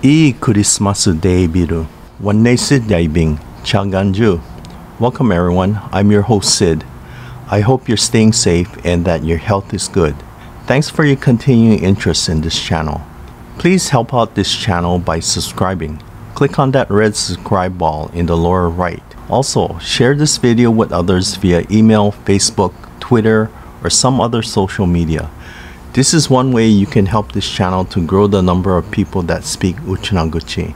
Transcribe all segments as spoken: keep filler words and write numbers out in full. いいクリスマスデイビル。One day Sid Daibing, Changanju. Welcome everyone, I'm your host Sid. I hope you're staying safe and that your health is good. Thanks for your continuing interest in this channel. Please help out this channel by subscribing. Click on that red subscribe ball in the lower right. Also, share this video with others via email, Facebook, Twitter, or some other social media. This is one way you can help this channel to grow the number of people that speak Uchinaguchi.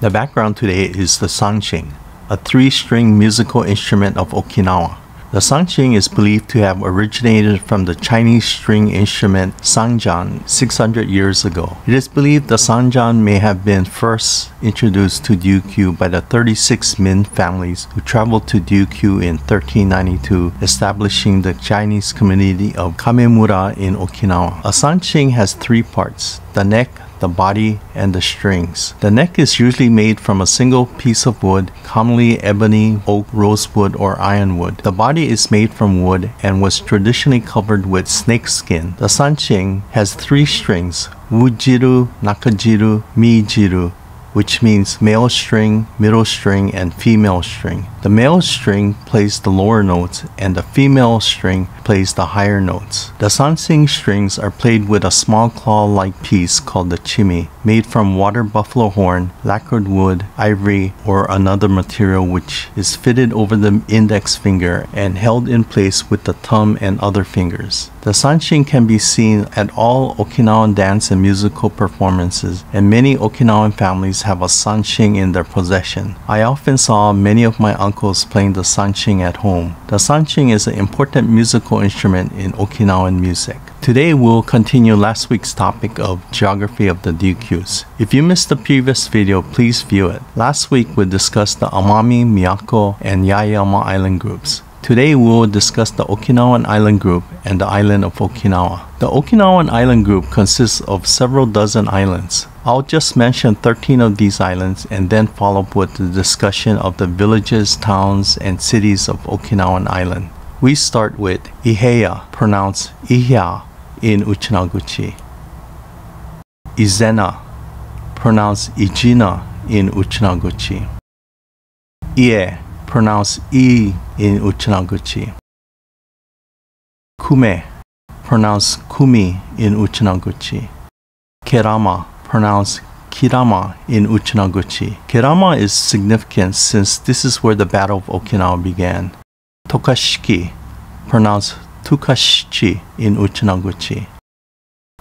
The background today is the sanshin, a three-string musical instrument of Okinawa. The sanshin is believed to have originated from the Chinese string instrument sanxian six hundred years ago. It is believed the sanxian may have been first introduced to Ryukyu by the thirty-six Min families who traveled to Ryukyu in thirteen ninety-two, establishing the Chinese community of Kamemura in Okinawa. A sanshin has three parts: the neck, the body, and the strings. The neck is usually made from a single piece of wood, commonly ebony, oak, rosewood, or ironwood. The body is made from wood and was traditionally covered with snake skin. The sanshin has three strings: wujiru, nakajiru, mijiru, which means male string, middle string, and female string. The male string plays the lower notes and the female string plays the higher notes. The sanshin strings are played with a small claw-like piece called the chimi, made from water buffalo horn, lacquered wood, ivory, or another material, which is fitted over the index finger and held in place with the thumb and other fingers. The sanshin can be seen at all Okinawan dance and musical performances, and many Okinawan families have a sanshin in their possession. I often saw many of my uncles playing the sanshin at home. The sanshin is an important musical instrument in Okinawan music. Today we'll continue last week's topic of geography of the Ryukyus. If you missed the previous video, please view it. Last week we discussed the Amami, Miyako, and Yaeyama island groups. Today we will discuss the Okinawan Island Group and the island of Okinawa. The Okinawan Island Group consists of several dozen islands. I'll just mention thirteen of these islands and then follow up with the discussion of the villages, towns, and cities of Okinawan Island. We start with Iheya, pronounced Iheya in Uchinaguchi. Izena, pronounced Ijina in Uchinaguchi. Ie, pronounced I in Uchinaguchi. Kume, pronounced Kumi in Uchinaguchi. Kerama, pronounced Kirama in Uchinaguchi. Kerama is significant since this is where the Battle of Okinawa began. Tokashiki, pronounced Tukashichi in Uchinaguchi.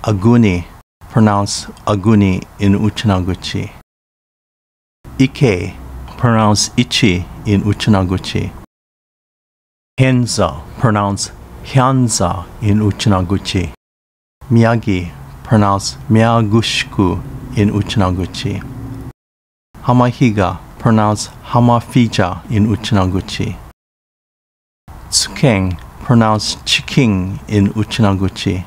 Aguni, pronounced Aguni in Uchinaguchi. Ike, pronounced Ichi in Uchinaguchi. Henza, pronounced Henza in Uchinaguchi. Miyagi, pronounced Miyagushiku in Uchinaguchi. Hamahiga, pronounced Hamafija in Uchinaguchi. Tsukeng, pronounced Chiking in Uchinaguchi.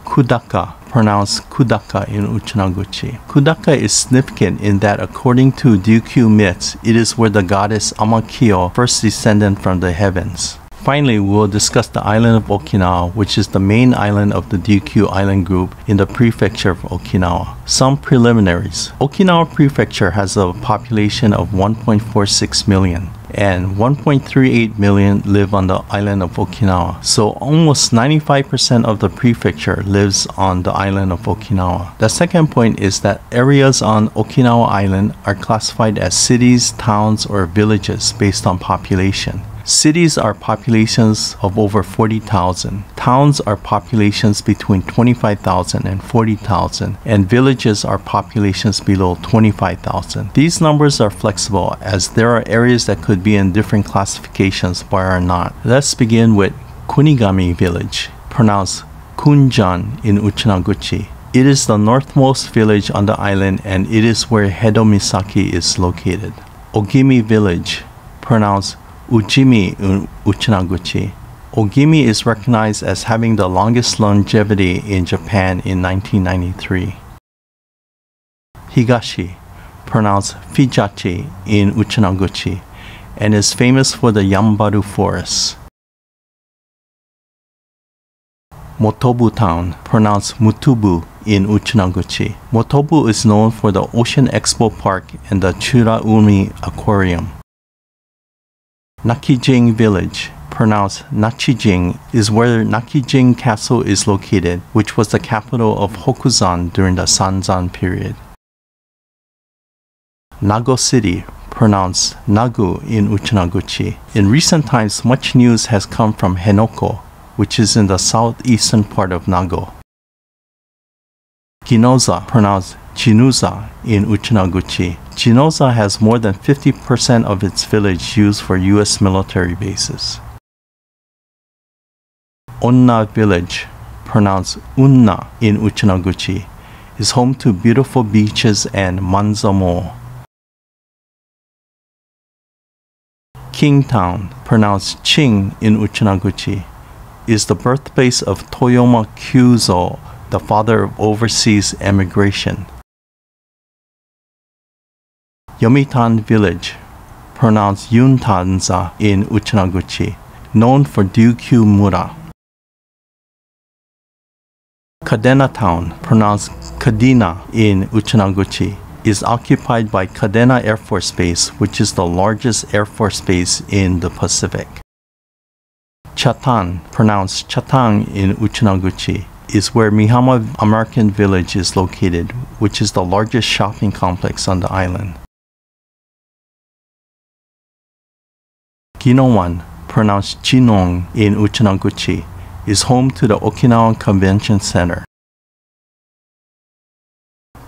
Kudaka, pronounced Kudaka in Uchinaguchi. Kudaka is significant in that, according to Ryukyu myths, it is where the goddess Amakiyo first descended from the heavens. Finally, we will discuss the island of Okinawa, which is the main island of the Ryukyu Island Group in the prefecture of Okinawa. Some preliminaries. Okinawa Prefecture has a population of one point four six million, and one point three eight million live on the island of Okinawa. So almost ninety-five percent of the prefecture lives on the island of Okinawa. The second point is that areas on Okinawa Island are classified as cities, towns, or villages based on population. Cities are populations of over forty thousand, towns are populations between twenty-five thousand and forty thousand, and villages are populations below twenty-five thousand. These numbers are flexible as there are areas that could be in different classifications but are not. Let's begin with Kunigami Village, pronounced Kunjan in Uchinaguchi. It is the northmost village on the island and it is where Hedo Misaki is located. Ogimi Village, pronounced Ujimi in Uchinaguchi. Ogimi is recognized as having the longest longevity in Japan in nineteen ninety-three. Higashi, pronounced Fijachi in Uchinaguchi, and is famous for the Yambaru Forest. Motobu Town, pronounced Mutubu in Uchinaguchi. Motobu is known for the Ocean Expo Park and the Churaumi Aquarium. Nakijing Village, pronounced Nakijing, is where Nakijing Castle is located, which was the capital of Hokuzan during the Sanzan period. Nago City, pronounced Nagu in Uchinaguchi. In recent times, much news has come from Henoko, which is in the southeastern part of Nago. Ginoza, pronounced Chinuza in Uchinaguchi. Ginoza has more than fifty percent of its village used for U S military bases. Onna Village, pronounced Unna in Uchinaguchi, is home to beautiful beaches and Manzamo. Kingtown, pronounced Ching in Uchinaguchi, is the birthplace of Toyoma Kyuzo, the father of overseas emigration. Yomitan Village, pronounced Yuntanza in Uchinaguchi, known for Ryukyu Mura. Kadena Town, pronounced Kadena in Uchinaguchi, is occupied by Kadena Air Force Base, which is the largest Air Force Base in the Pacific. Chatan, pronounced Chatang in Uchinaguchi, is where Mihama American Village is located, which is the largest shopping complex on the island. Ginowan, pronounced Chinong in Uchinaguchi, is home to the Okinawan Convention Center.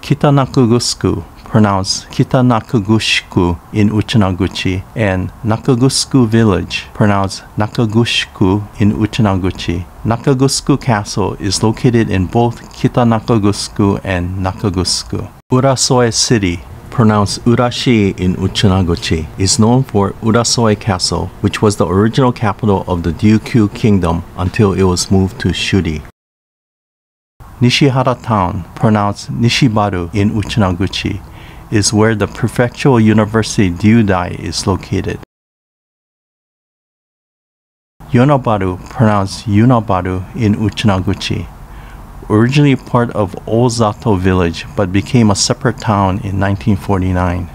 Kitanakugusuku, pronounced Kitanakagushiku in Uchinaguchi, and Nakagusuku Village, pronounced Nakagushiku in Uchinaguchi. Nakagusuku Castle is located in both Kitanakagusuku and Nakagusuku. Urasoe City, pronounced Urashi in Uchinaguchi, is known for Urasoe Castle, which was the original capital of the Ryukyu Kingdom until it was moved to Shuri. Nishihara Town, pronounced Nishibaru in Uchinaguchi, is where the Prefectural University Ryudai is located. Yonabaru, pronounced Yunabaru in Uchinaguchi, originally part of Ozato village but became a separate town in nineteen forty-nine.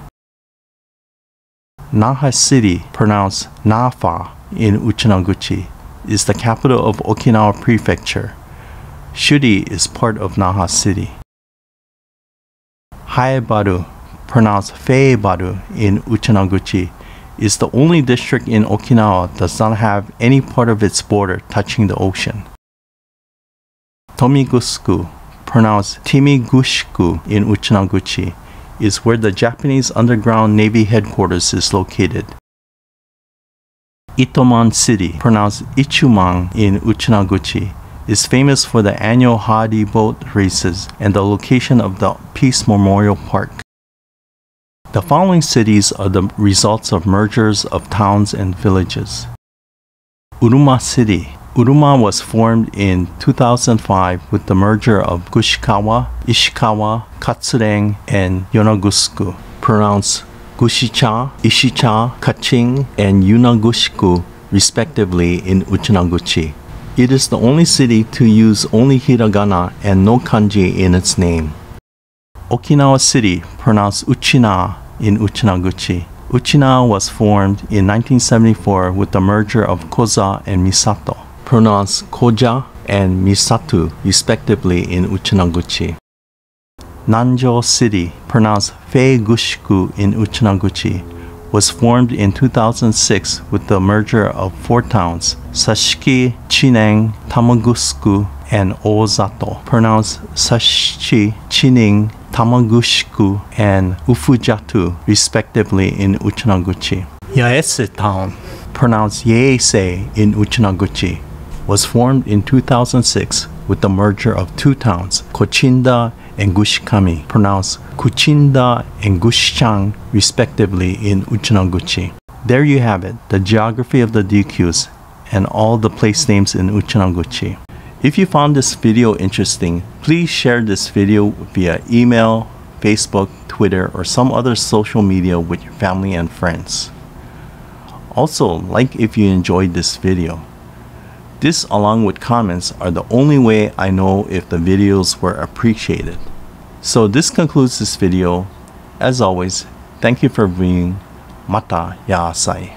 Naha City, pronounced Nafa in Uchinaguchi, is the capital of Okinawa Prefecture. Shuri is part of Naha City. Haebaru, pronounced Feibaru in Uchinaguchi, is the only district in Okinawa that does not have any part of its border touching the ocean. Tomigusuku, pronounced Timigushiku in Uchinaguchi, is where the Japanese Underground Navy Headquarters is located. Itoman City, pronounced Ichuman in Uchinaguchi, is famous for the annual Hari boat races and the location of the Peace Memorial Park. The following cities are the results of mergers of towns and villages. Uruma City. Uruma was formed in two thousand five with the merger of Gushikawa, Ishikawa, Katsureng, and Yonagusuku, pronounced Gushicha, Ishicha, Kaching, and Yunagushiku, respectively, in Uchinaguchi. It is the only city to use only hiragana and no kanji in its name. Okinawa City, pronounced Uchina in Uchinaguchi. Uchina was formed in nineteen seventy-four with the merger of Koza and Misato, pronounced Koja and Misatu, respectively, in Uchinaguchi. Nanjo City, pronounced Feigushiku in Uchinaguchi, was formed in two thousand six with the merger of four towns, Sashiki, Chineng, Tamagusuku, and Ozato, pronounced Sashichi, Chining, Tamagushiku, and Ufujatu, respectively, in Uchinaguchi. Yaese Town, pronounced Yaeisei in Uchinaguchi, was formed in two thousand six with the merger of two towns, Kochinda and Gushikami, pronounced Kuchinda and Gushichang, respectively, in Uchinaguchi. There you have it, the geography of the Ryukyus and all the place names in Uchinaguchi. If you found this video interesting, please share this video via email, Facebook, Twitter, or some other social media with your family and friends. Also, like if you enjoyed this video. This, along with comments, are the only way I know if the videos were appreciated. So this concludes this video. As always, thank you for viewing. Mata yasai.